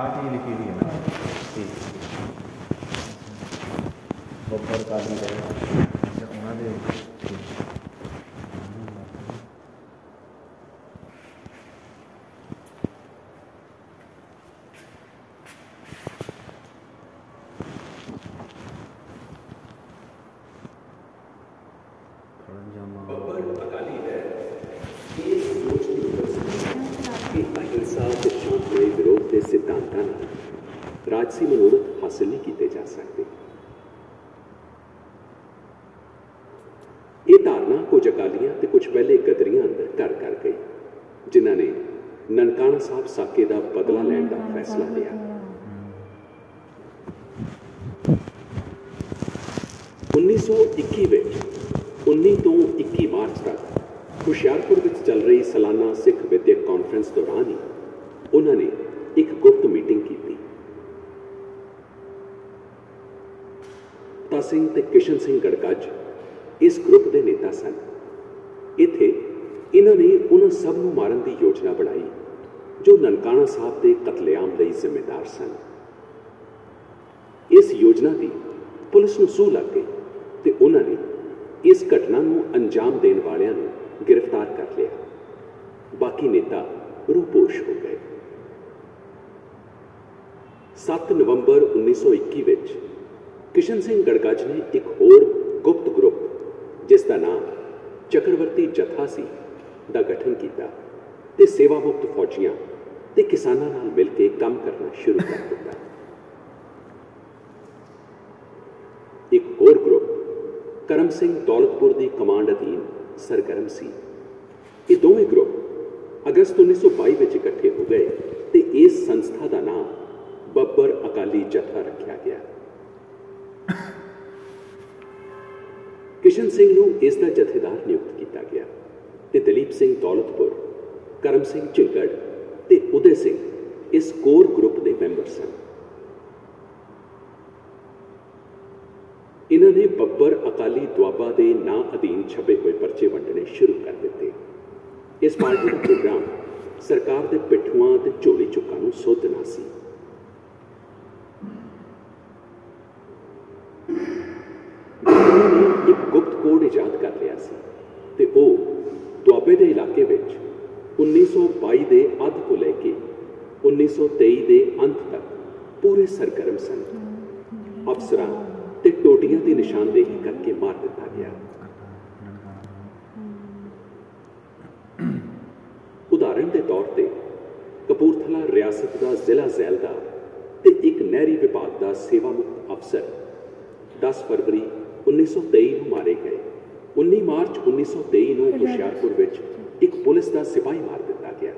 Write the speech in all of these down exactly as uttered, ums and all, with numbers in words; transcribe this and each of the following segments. आठ ही लिखी हुई है ना, ठीक बब्बर अकाली राजसी मनोरथ हासिल नहीं किए जा सकते। ये धारणा कुछ अकालियां ते कुछ पहले गदरियां अंदर कर कर गई जिन्हां ने ननकाना साहब साके का बदला लैण का फैसला लिया। उन्नीस सौ इक्की उन्नीस तो इक्की मार्च तक हुशियारपुर में चल रही सालाना सिख विद्यक कॉन्फ्रेंस दौरान ही उन्होंने एक गुप्त मीटिंग की। करता सिंह ते किशन सिंह गड़काज इस ग्रुप के नेता सन। इत्थे इन्हां ने उन्हां सब नूं मारन की योजना बनाई जो ननकाना साहब के कतलेआम लई जिम्मेदार सन। इस योजना की पुलिस नूं सूह लग गई ते उन्हां ने इस घटना नूं अंजाम देण वालियां नूं गिरफ्तार कर लिया। बाकी नेता रूपोश हो गए। सात नवंबर उन्नीस सौ इक्की किशन सिंह गड़काज ने एक होर गुप्त ग्रुप जिसका नाम चक्रवर्ती जथा सी दा गठन किया ते सेवामुक्त फौजियां ते किसानां नाल मिल के काम करना शुरू कर दिता। एक होर ग्रुप करम सिंह दौलतपुर की कमांड अधीन सरगर्म सी। ये दोवें ग्रुप अगस्त उन्नीस सौ बाई विच इकट्ठे हो गए ते इस संस्था का नाम बब्बर अकाली जथा रखा गया। किशन सिंह नूं इस दा जथेदार नियुक्त किया गया ते दिलीप सिंह दौलतपुर, करम सिंह चिलगड़ ते उदय सिंह इस कोर ग्रुप के मैंबर सन। इन्हां ने बब्बर अकाली दुआबा के नां अधीन छपे हुए परचे वंडने शुरू कर दिते। इस पार्टी का प्रोग्राम सरकार के पिट्ठूआं ते झोली चुक्कां नूं सोधना सी। कोड इजाद कर लिया सी ते ओ दुआबे दे इलाके विच उन्नीस सौ बाई के अंत को लेके उन्नीस सौ तेई के अंत तक पूरे सरगर्म सन। अफसरां ते टोटियां की निशानदेही करके मार दिता गया। उदाहरण के तौर पर कपूरथला रियासत का जिला जैलदार ते एक नहरी विभाग का सेवामुक्त अफसर दस फरवरी उन्नीस सौ तेई को मारे गए। उन्नीस मार्च उन्नीस सौ तेई को हुशियारपुर में एक पुलिस का सिपाही मार दिता गया।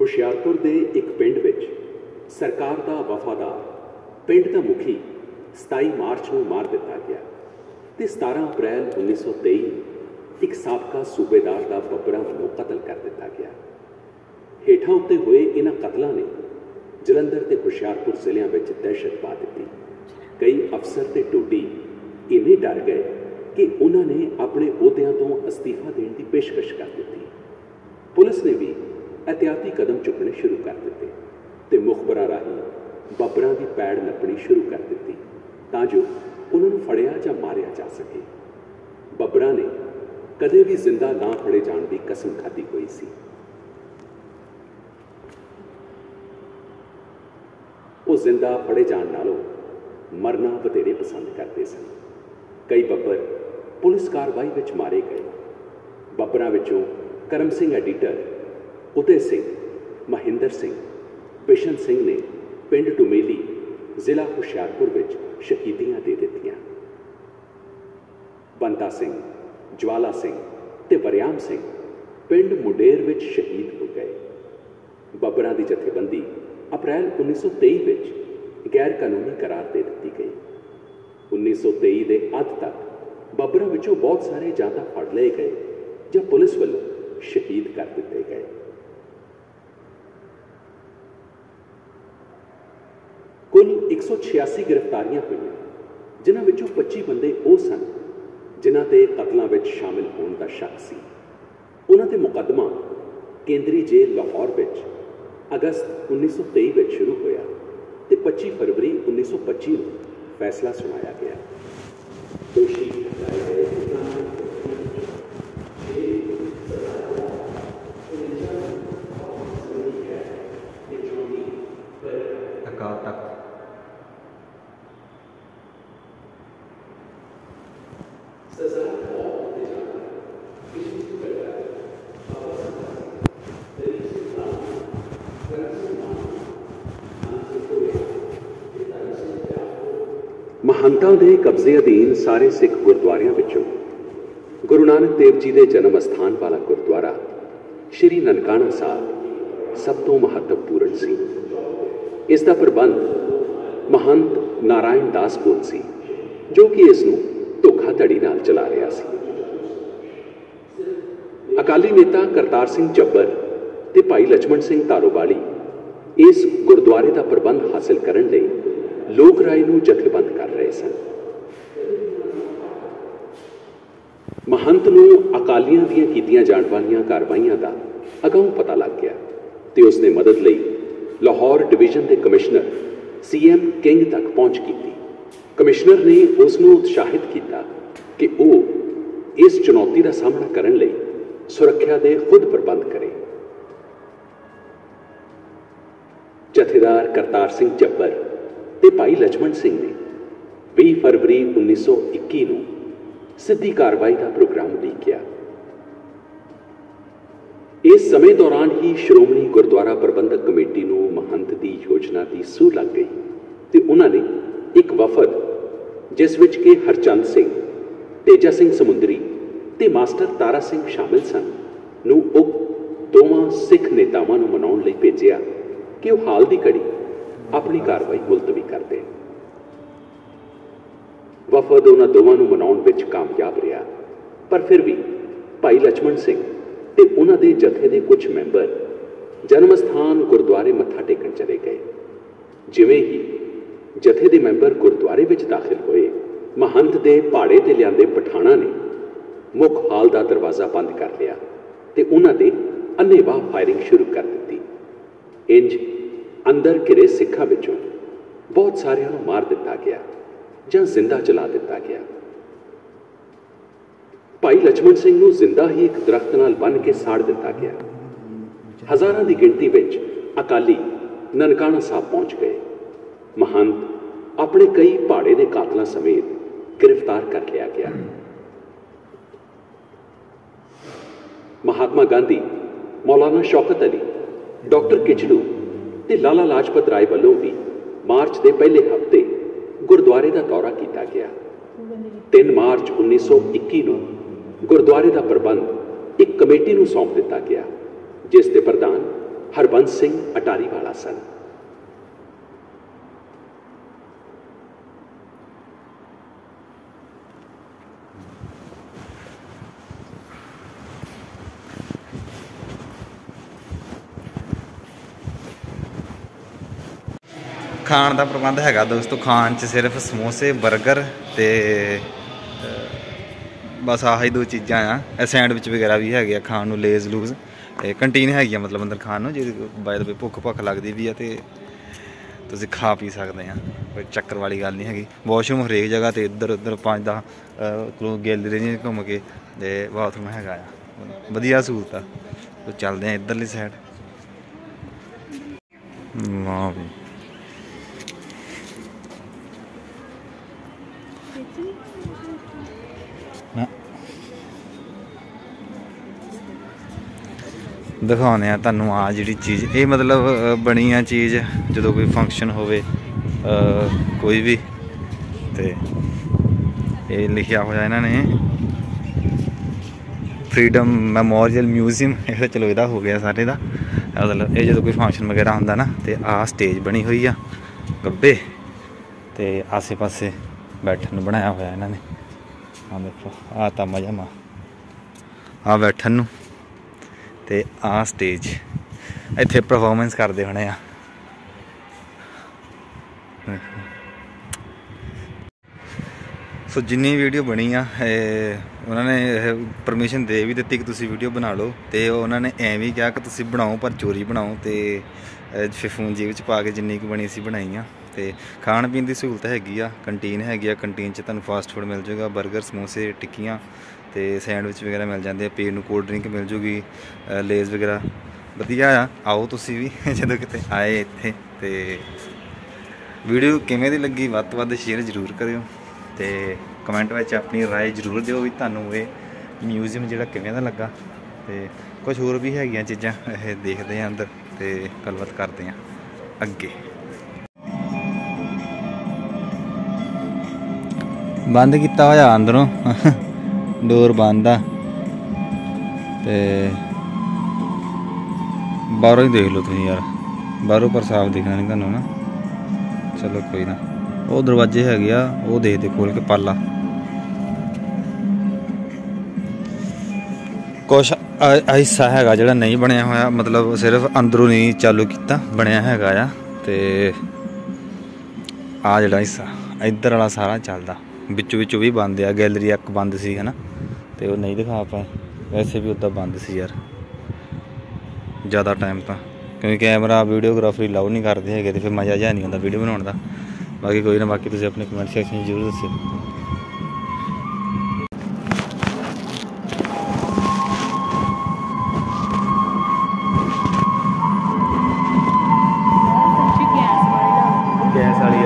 हुशियारपुर के एक पिंड विच सरकार का वफादार पिंड का मुखी सताई मार्च को मार दिता गया ते सतारह अप्रैल उन्नीस सौ तेई एक साबका सूबेदार का बब्बरा वालों कतल कर दिता गया। हेठां उत्ते हुए इन कतलों ने जलंधर ते हुशियारपुर जिलों में दहशत पा दी। कई अफसर ते टोडी इन्ने डर गए कि उन्होंने अपने ओहदों तो अस्तीफा देने की पेशकश कर दी। पुलिस ने भी एहतियाती कदम चुकने शुरू कर दिए ते मुखबरां राही बब्बरां की पैड़ नपनी शुरू कर दी तां जो उन्होंने फड़िया जां मारिया जा सके। बब्बरां ने कदे भी जिंदा ना फड़े जाने की कसम खाधी हुई सी। वो जिंदा फड़े जाने नालों मरना बतेरे पसंद करते सन। कई बब्बर पुलिस कार्रवाई विच मारे गए। बब्बरां विचों करम सिंह एडिटर, उदय सिंह, महिंदर सिंह, बिशन सिंह ने पिंड डुमेली जिला हुशियारपुर विच शहीदियां दे दित्तियां। बंता सिंह, ज्वाला सिंह ते बरियाम सिंह पिंड मुडेर विच शहीद हो गए। बब्बरां दी जथेबंदी अप्रैल उन्नीस सौ तेई में गैर कानूनी करार दे दी गई। उन्नीस सौ तेई के अंत तक बब्बरां विचों बहुत सारे जां तां फड़ लए गए जां पुलिस वालों शहीद कर दिए गए। कुल एक सौ छियासी गिरफ्तारियां हुई जिन्हां विचों पच्ची बंदे वो सन जिन्हां ते कतलां विच शामिल होने का शक सी। उन्हां ते मुकदमा केंद्रीय जेल लाहौर विच अगस्त उन्नीस सौ तेई में शुरू होया ते पच्चीस फरवरी उन्नीस सौ पच्ची में फैसला सुनाया गया। दोषी महंतां दे कब्जे अधीन सारे सिख गुरुद्वारियां विचों गुरु नानक देव जी के जन्म अस्थान वाला गुरुद्वारा श्री ननकाना साहब सब तो महत्वपूर्ण सी। इस दा प्रबंध महंत नारायण दास कोल सी जो कि इसनूं धोखाधड़ी नाल चला रहा सी। अकाली नेता करतार सिंह झब्बर ते भाई लचमन सिंह तारूवाली इस गुरुद्वारे का प्रबंध हासिल करन लई लोक राय नूं जथेबंद कर रहे सन। महंत नूं अकालियां दीआं कीतीआं जाण वालीआं कार्रवाईआं दा अगाऊ पता लग गया ते उसने मदद लई लाहौर डिवीजन के कमिश्नर सी.एम. किंग तक पहुँच की। कमिश्नर ने उसनूं उत्साहित किया कि वह इस चुनौती का सामना करने लई सुरक्षा के खुद प्रबंध करे। जथेदार करतार सिंह झब्बर ते भाई लचमन सिंह ने बीस फरवरी उन्नीस सौ इक्की नूं सीधी कार्रवाई का प्रोग्राम उलीकिया। इस समय दौरान ही श्रोमणी गुरुद्वारा प्रबंधक कमेटी नूं महंत की योजना की सूह लग गई ते उन्होंने एक वफद जिस विच के हरचंद सिंह, तेजा सिंह समुंदरी ते मास्टर तारा सिंह शामिल सन नूं दोवां सिख नेतावां नूं मनाउण लई भेजिया कि वह हाल की घड़ी अपनी कार्रवाई मुलतवी करते। वफद उन्होंने दोवां नूं मनाउण विच कामयाब रहा पर फिर भी भाई लचमन सिंह ते उन्हां दे जथे दे कुछ मैंबर जन्म स्थान गुरुद्वारे मत्था टेकण चले गए। जिवें ही जथे दे मैंबर गुरुद्वारे विच दाखिल होए महंत दे भाड़े ते लिआंदे पठाणा ने मुख हाल दा दरवाज़ा बंद कर लिया ते उन्हां दे अन्नेवाह फायरिंग शुरू कर दित्ती। इंज अंदर घिरे सिखा विचों बहुत सारियां नूं मार दिता गया जां जिंदा जला दिता गया। भाई लचमन सिंह नूं जिंदा ही एक दरख्त नाल बन के साड़ दिता गया। हजारां दी गिणती विच अकाली ननकाना साहब पहुंच गए। महंत अपने कई भाड़े दे कातलां समेत गिरफ्तार कर लिया गया। महात्मा गांधी, मौलाना शौकत अली, डॉक्टर किचलू ते लाला लाजपत राय वालों भी मार्च के पहले हफ्ते गुरुद्वारे का दौरा किया गया। तीन मार्च उन्नीस सौ इक्की नूं गुरुद्वारे का प्रबंध एक कमेटी को सौंप दिता गया जिसके प्रधान हरबंस सिंह अटारी वाला सन। खाण का प्रबंध है दोस्तों, खान च सिर्फ समोसे बर्गर तो बस आही दो चीज़ा आ। सैंडविच वगैरह भी है खाण नूं, लेज़ लूज कंटीन हैगी मतलब अंदर खाण जी बाय भुख भुख लगती भी है तो तुम खा पी सकते हैं, कोई चक्कर वाली गल नहीं हैगी। वॉशरूम हरेक जगह तो इधर उधर पाँच दस गैलरी घूम के बाथरूम है, वधिया सहूलत तो चलते हैं इधरली साइड। वाह भी दिखाने तुहानूं आ जिहड़ी चीज़ ये मतलब बनी आ चीज़ जो कोई फंक्शन होवे कोई भी ते ये लिखिया होया इन्होंने फ्रीडम मैमोरियल म्यूजियम। ये चलो इहदा हो गया सारे का मतलब ये जो कोई फंक्शन वगैरह होंदा ना तो आ स्टेज बनी हुई आ गब्बे ते आसे पासे बैठन बनाया होया इन्होंने। हाँ देखो आ तामा जामा आ बैठन नूं ते आ स्टेज इत्थे परफॉर्मेंस करते होने आ। सो जिन्नी वीडियो बनी आ उन्होंने परमिशन दे भी दी कि तुसी वीडियो बना लो तो उन्होंने ऐ भी कहा कि तुसी बनाओ पर चोरी बनाओ तो फिर फोन जेब पा के जिन्नी कु बनी अं बनाई आ। तो खाण पीन की सहूलत हैगी आ, कंटीन हैगी आ, कंटीन च तुहानूं फास्ट फूड मिल जाएगा, बर्गर समोसे टिक्कियाँ तो सैंडविच वगैरह मिल जाते हैं, पेन कोल्ड ड्रिंक मिल जूगी, लेज वगैरह वधिया आ। आओ तुसी भी जदों किते आए इत्थे ते वीडियो किवें दी लगी वध तों वध शेयर जरूर करियो ते कमेंट विच अपनी राय जरूर दिओ भी तुहानूं इह म्यूजियम जिहड़ा किवें दा लगा ते कुछ होर भी हैगियां चीज़ां इह देखदे आं अंदर ते गलबात करदे आं अग्गे। बंद कीता होया अंदरों डोर बंद आ ते बाहरों ही देख लो तुम यार, बाहरों पर साफ दिखना नहीं तुहानूं ना। चलो कोई ना, वो दरवाजे है गया वो देख दे खोल के पाला। कुछ हिस्सा है जो नहीं बनया होया, मतलब सिर्फ अंदरों नहीं चालू किया बनया है आ जोड़ा हिस्सा इधर वाला सारा चलता, बिचों बिचों भी बंद आ। गैलरी अक बंद सी है ना तो वो नहीं दिखा पाए, वैसे भी उदा बंद सी यार ज़्यादा टाइम तो, क्योंकि कैमरा वीडियोग्राफरी लाउ नहीं करते हैं तो फिर मज़ा जहा नहीं आता वीडियो बनाने का। बाकी कोई ना, बाकी तुम अपने कमेंट सैक्शन जरूर दसो। गैस वाली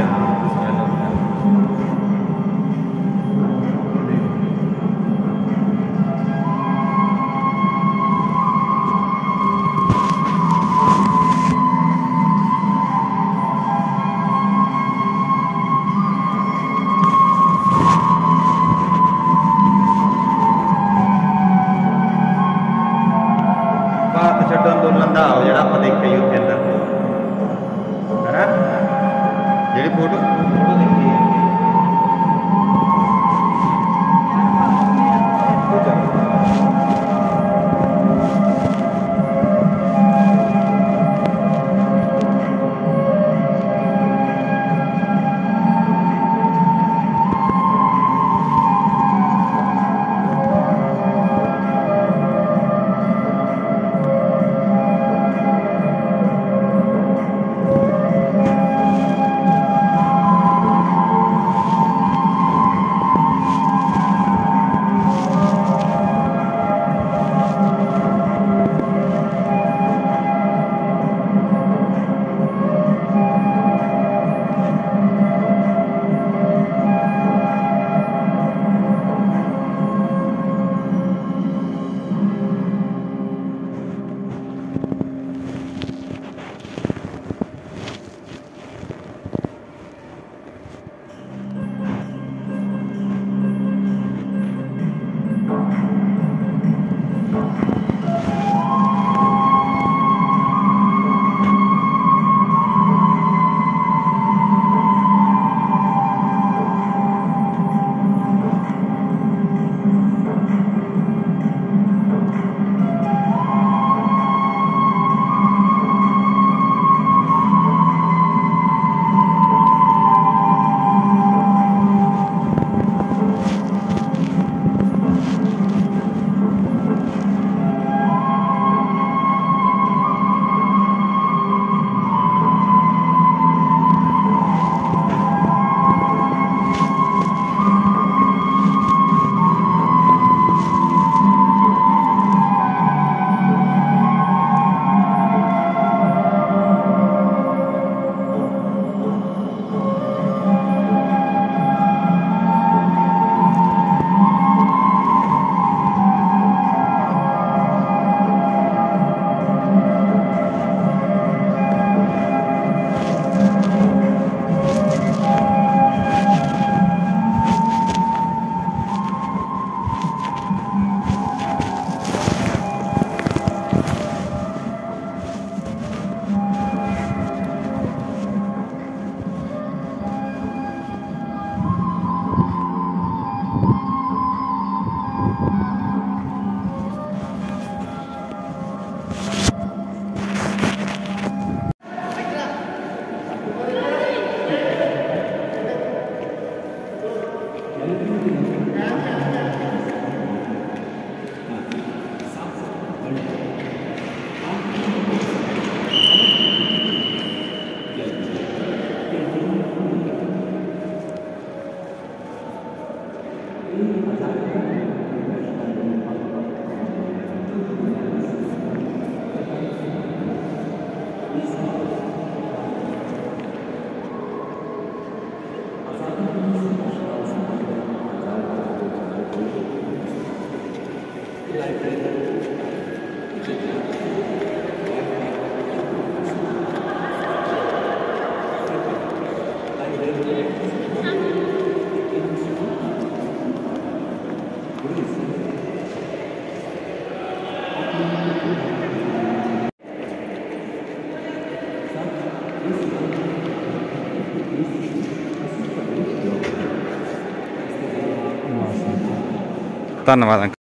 धन्नवाद अंकल।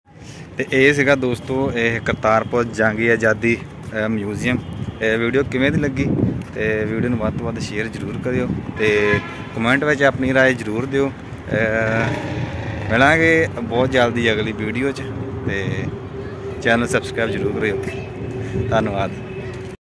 तो यह दोस्तों यह करतारपुर जंगे आज़ादी म्यूजियम वीडियो किमें लगी तो वीडियो में वध तो वध शेयर जरूर करो तो कमेंट में अपनी राय जरूर दियो। मिलांगे बहुत जल्दी अगली वीडियो च, चैनल सबसक्राइब जरूर करो। धन्नवाद।